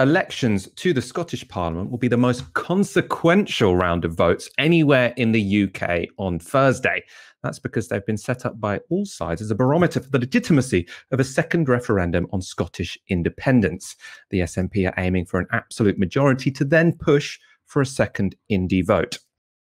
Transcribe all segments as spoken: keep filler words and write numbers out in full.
elections to the Scottish Parliament will be the most consequential round of votes anywhere in the U K on Thursday. That's because they've been set up by all sides as a barometer for the legitimacy of a second referendum on Scottish independence. The S N P are aiming for an absolute majority to then push for a second indie vote.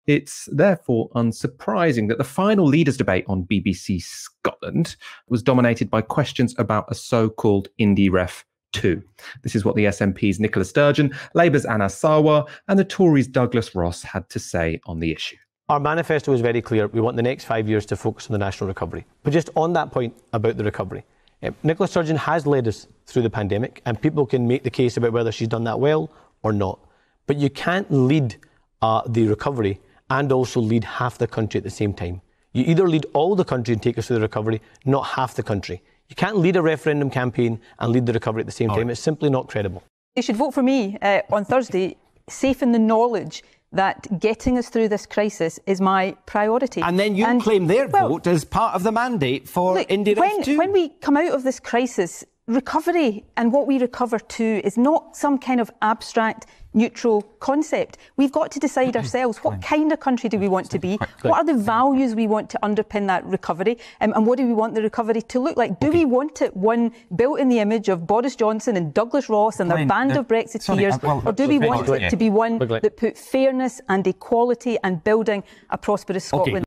It's therefore unsurprising that the final leaders' debate on B B C Scotland was dominated by questions about a so-called Indie Ref two. This is what the S N P's Nicola Sturgeon, Labour's Anas Sarwar and the Tories' Douglas Ross had to say on the issue. Our manifesto was very clear. We want the next five years to focus on the national recovery. But just on that point about the recovery, eh, Nicola Sturgeon has led us through the pandemic, and people can make the case about whether she's done that well or not. But you can't lead uh, the recovery and also lead half the country at the same time. You either lead all the country and take us through the recovery, not half the country. You can't lead a referendum campaign and lead the recovery at the same all time. Right. It's simply not credible. You should vote for me uh, on Thursday, safe in the knowledge that getting us through this crisis is my priority. And then you and, claim their well, vote as part of the mandate for look, Indie Ref two. When we come out of this crisis, recovery and what we recover to is not some kind of abstract, neutral concept. We've got to decide ourselves what kind of country do we want to be, what are the values we want to underpin that recovery, um, and what do we want the recovery to look like? Do okay. we want it one built in the image of Boris Johnson and Douglas Ross and their Glenn, band the, of Brexiteers, sorry, well, or do we want it Glenn, to be one Glenn. that put fairness and equality and building a prosperous Scotland?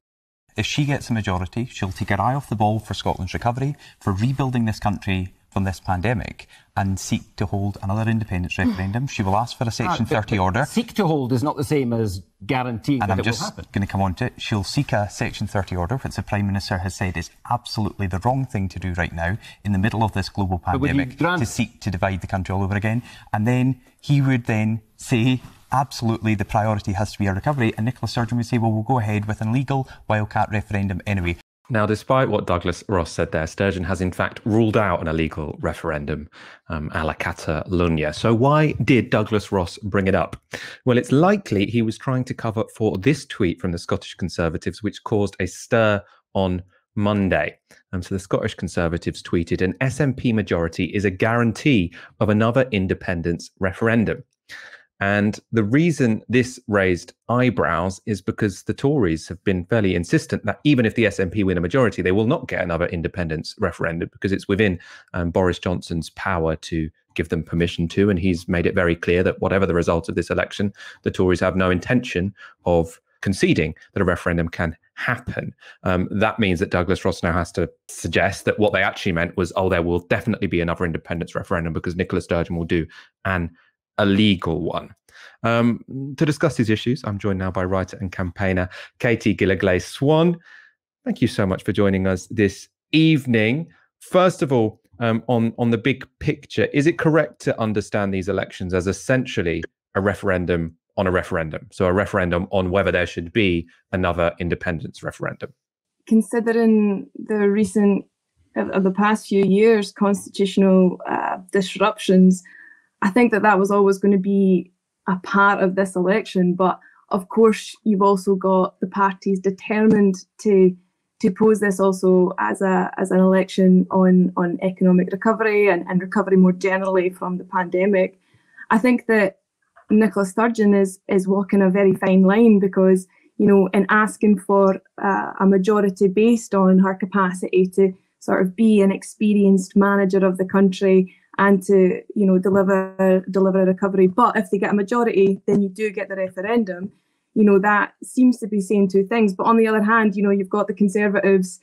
Okay. If she gets a majority, she'll take her eye off the ball for Scotland's recovery, for rebuilding this country from this pandemic, and seek to hold another independence referendum. She will ask for a Section thirty order. Seek to hold is not the same as guaranteeing that it will happen. And I'm just going to come on to it. She'll seek a Section thirty order, which the Prime Minister has said is absolutely the wrong thing to do right now, in the middle of this global pandemic, to seek to divide the country all over again. And then he would then say, absolutely, the priority has to be a recovery. And Nicola Sturgeon would say, well, we'll go ahead with an illegal wildcat referendum anyway. Now, despite what Douglas Ross said there, Sturgeon has in fact ruled out an illegal referendum um, a la Catalunya. So why did Douglas Ross bring it up? Well, it's likely he was trying to cover for this tweet from the Scottish Conservatives, which caused a stir on Monday. And so the Scottish Conservatives tweeted, an S N P majority is a guarantee of another independence referendum. And the reason this raised eyebrows is because the Tories have been fairly insistent that even if the S N P win a majority, they will not get another independence referendum because it's within um, Boris Johnson's power to give them permission to. And he's made it very clear that whatever the result of this election, the Tories have no intention of conceding that a referendum can happen. Um, that means that Douglas Ross now has to suggest that what they actually meant was, oh, there will definitely be another independence referendum because Nicola Sturgeon will do an a legal one. Um, to discuss these issues, I'm joined now by writer and campaigner Katie Gallogly-Swan. Thank you so much for joining us this evening. First of all, um, on, on the big picture, is it correct to understand these elections as essentially a referendum on a referendum? So a referendum on whether there should be another independence referendum? Considering the recent, of the past few years, constitutional uh, disruptions, I think that that was always going to be a part of this election. But of course, you've also got the parties determined to to pose this also as a as an election on on economic recovery and, and recovery more generally from the pandemic. I think that Nicola Sturgeon is is walking a very fine line because, you know, in asking for uh, a majority based on her capacity to sort of be an experienced manager of the country and to, you know, deliver deliver a recovery. But if they get a majority, then you do get the referendum. You know, that seems to be saying two things. But on the other hand, you know, you've got the Conservatives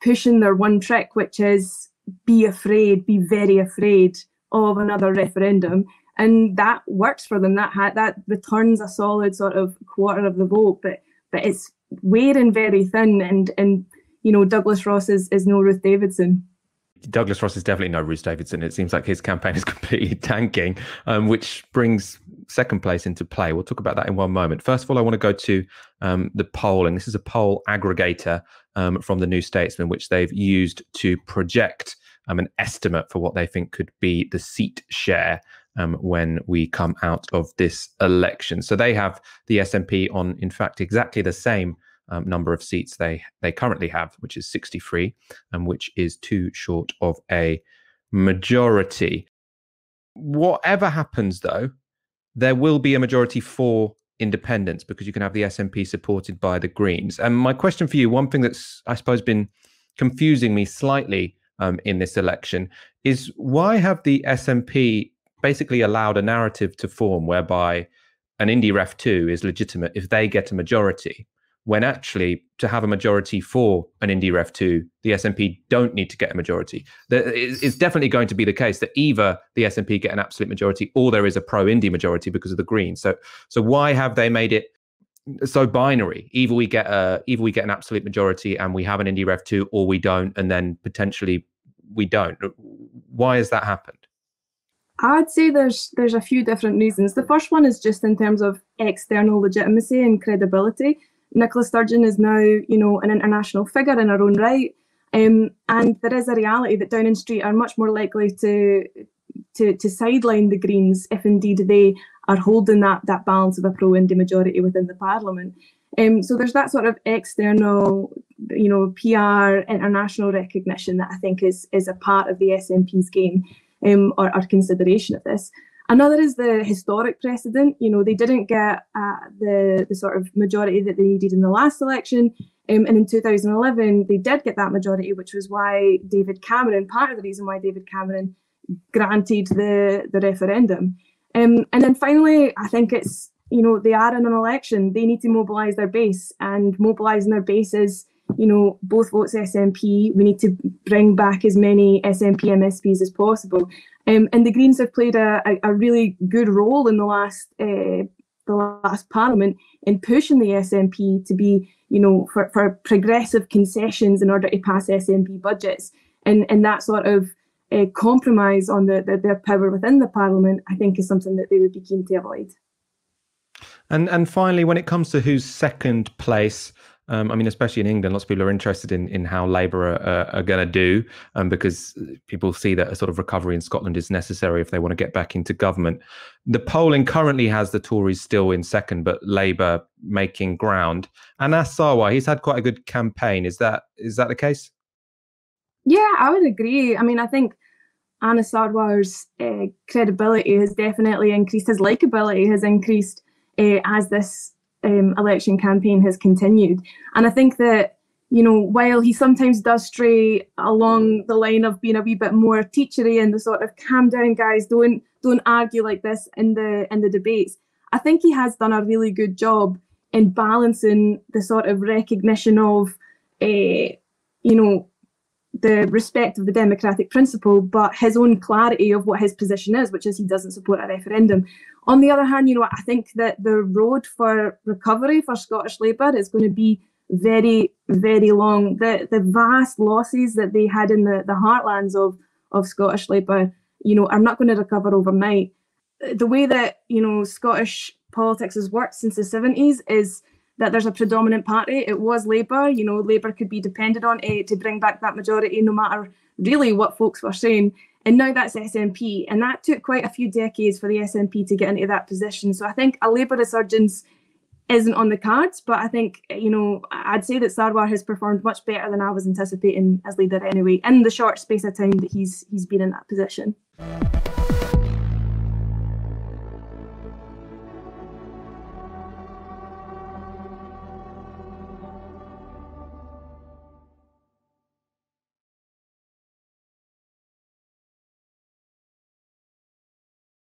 pushing their one trick, which is be afraid, be very afraid of another referendum. And that works for them. That ha that returns a solid sort of quarter of the vote. But but it's wearing very thin. And, and you know, Douglas Ross is, is no Ruth Davidson. Douglas Ross is definitely no Ruth Davidson. It seems like his campaign is completely tanking, um, which brings second place into play. We'll talk about that in one moment. First of all, I want to go to um, the polling. This is a poll aggregator um, from the New Statesman, which they've used to project um, an estimate for what they think could be the seat share um, when we come out of this election. So they have the S N P on, in fact, exactly the same Um, number of seats they they currently have, which is sixty-three, and which is too short of a majority. Whatever happens, though, there will be a majority for independence because you can have the S N P supported by the Greens. And my question for you, one thing that's, I suppose, been confusing me slightly um, in this election is why have the S N P basically allowed a narrative to form whereby an Indy Ref two is legitimate if they get a majority, when actually to have a majority for an Indy Ref two, the S N P don't need to get a majority. It's definitely going to be the case that either the S N P get an absolute majority or there is a pro-Indy majority because of the Greens. So, so why have they made it so binary? Either we get a, either we get an absolute majority and we have an Indy Ref two, or we don't, and then potentially we don't. Why has that happened? I'd say there's there's a few different reasons. The first one is just in terms of external legitimacy and credibility. Nicola Sturgeon is now, you know, an international figure in her own right, um, and there is a reality that Downing Street are much more likely to to, to sideline the Greens if indeed they are holding that that balance of a pro-Indy majority within the Parliament. Um, so there's that sort of external, you know, P R, international recognition that I think is is a part of the S N P's game. Um, or, or consideration of this. Another is the historic precedent. You know, they didn't get uh, the, the sort of majority that they needed in the last election. Um, and in two thousand eleven, they did get that majority, which was why David Cameron, part of the reason why David Cameron granted the, the referendum. Um, and then finally, I think it's, you know, they are in an election. They need to mobilise their base, and mobilising their base is, you know, both votes S N P. We need to bring back as many S N P M S Ps as possible. Um, and the Greens have played a, a, a really good role in the last uh, the last Parliament in pushing the S N P to be, you know, for, for progressive concessions in order to pass S N P budgets. And, and that sort of uh, compromise on the, the their power within the Parliament, I think, is something that they would be keen to avoid. And, and finally, when it comes to who's second place, Um, I mean, especially in England, lots of people are interested in, in how Labour are, uh, are going to do, um, because people see that a sort of recovery in Scotland is necessary if they want to get back into government. The polling currently has the Tories still in second, but Labour making ground. Anas Sarwar, he's had quite a good campaign. Is that is that the case? Yeah, I would agree. I mean, I think Anas Sarwar's uh, credibility has definitely increased. His likeability has increased uh, as this Um, election campaign has continued. And I think that, you know, while he sometimes does stray along the line of being a wee bit more teachery and the sort of calm down guys, don't don't argue like this in the in the debates, I think he has done a really good job in balancing the sort of recognition of uh, you know, the respect of the democratic principle, but his own clarity of what his position is, which is he doesn't support a referendum. On the other hand, you know, I think that the road for recovery for Scottish Labour is going to be very, very long. The the vast losses that they had in the, the heartlands of, of Scottish Labour, you know, are not going to recover overnight. The way that, you know, Scottish politics has worked since the seventies is that there's a predominant party. It was Labour. You know, Labour could be depended on uh, to bring back that majority, no matter really what folks were saying. And now that's S N P. And that took quite a few decades for the S N P to get into that position. So I think a Labour resurgence isn't on the cards, but I think, you know, I'd say that Sarwar has performed much better than I was anticipating as leader anyway, in the short space of time that he's he's been in that position.